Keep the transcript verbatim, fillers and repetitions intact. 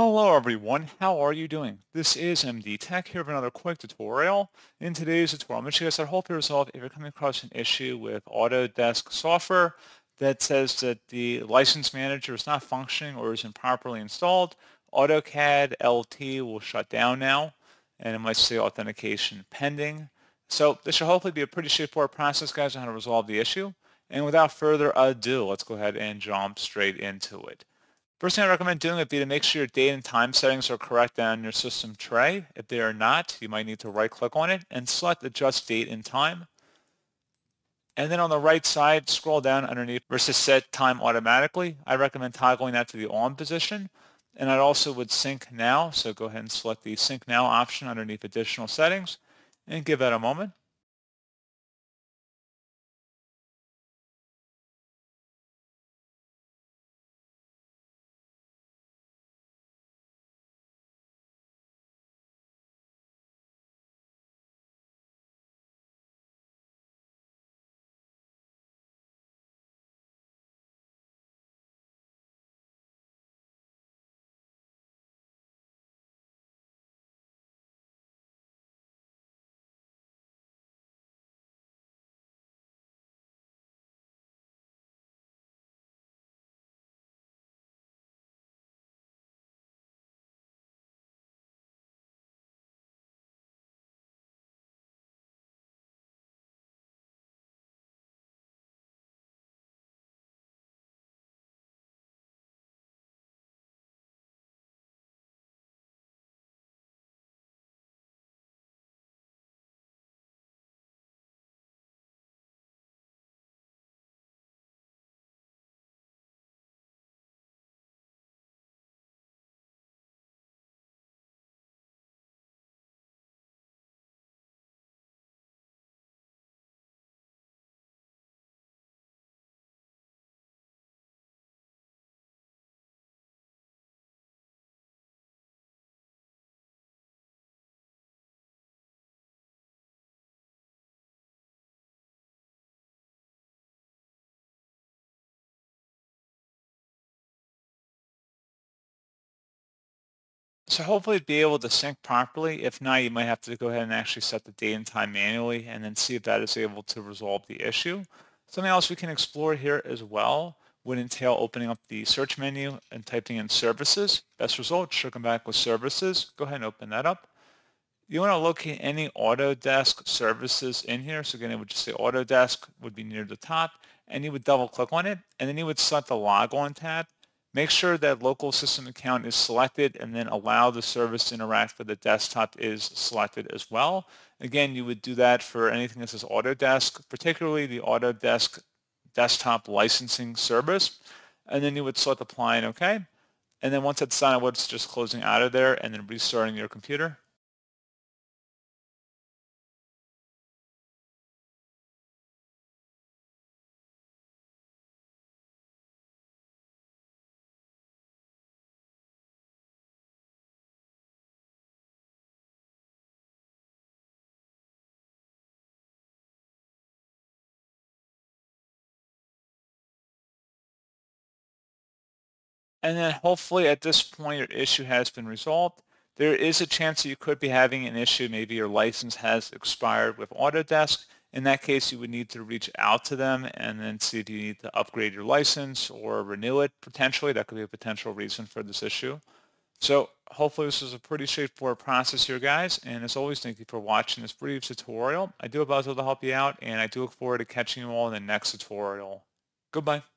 Hello everyone, how are you doing? This is M D Tech here with another quick tutorial. In today's tutorial, I'm going to show you guys how to hopefully resolve if you're coming across an issue with Autodesk software that says that the license manager is not functioning or is improperly installed. AutoCAD L T will shut down now, and it might say authentication pending. So this should hopefully be a pretty straightforward process, guys, on how to resolve the issue. And without further ado, let's go ahead and jump straight into it. First thing I recommend doing would be to make sure your date and time settings are correct on your system tray. If they are not, you might need to right-click on it and select Adjust Date and Time. And then on the right side, scroll down underneath versus Set Time Automatically. I recommend toggling that to the on position. And I also would Sync Now, so go ahead and select the Sync Now option underneath Additional Settings and give that a moment. So hopefully it'd be able to sync properly. If not, you might have to go ahead and actually set the date and time manually and then see if that is able to resolve the issue. Something else we can explore here as well would entail opening up the search menu and typing in services. Best results should come back with services. Go ahead and open that up. You want to locate any Autodesk services in here. So again, it would just say Autodesk would be near the top, and you would double click on it, and then you would select the log on tab. Make sure that local system account is selected, and then allow the service to interact with the desktop is selected as well. Again, you would do that for anything that says Autodesk, particularly the Autodesk desktop licensing service. And then you would select apply and OK. And then once that's done, I would just closing out of there and then restarting your computer. And then hopefully at this point your issue has been resolved. There is a chance that you could be having an issue. Maybe your license has expired with Autodesk. In that case, you would need to reach out to them and then see if you need to upgrade your license or renew it potentially. That could be a potential reason for this issue. So hopefully this is a pretty straightforward process here, guys. And as always, thank you for watching this brief tutorial. I do hope I was able to help you out, and I do look forward to catching you all in the next tutorial. Goodbye.